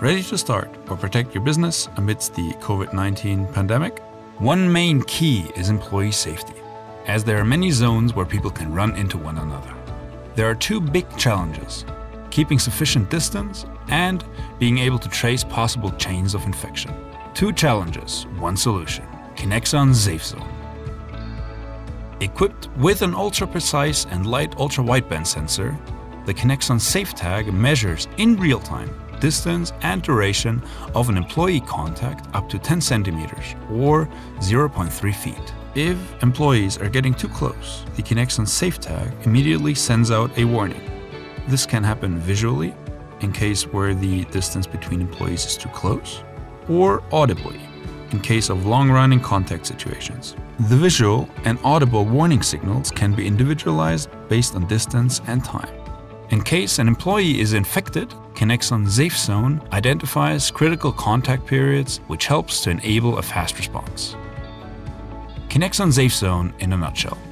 Ready to start or protect your business amidst the COVID-19 pandemic? One main key is employee safety, as there are many zones where people can run into one another. There are two big challenges: keeping sufficient distance and being able to trace possible chains of infection. Two challenges, one solution. Kinexon SafeZone. Equipped with an ultra-precise and light ultra-wideband sensor, the Kinexon SafeTag measures in real time distance and duration of an employee contact up to 10 centimeters or 0.3 feet. If employees are getting too close, the Kinexon SafeTag immediately sends out a warning. This can happen visually, in case where the distance between employees is too close, or audibly, in case of long-running contact situations. The visual and audible warning signals can be individualized based on distance and time. In case an employee is infected, Kinexon SafeZone identifies critical contact periods, which helps to enable a fast response. Kinexon SafeZone in a nutshell.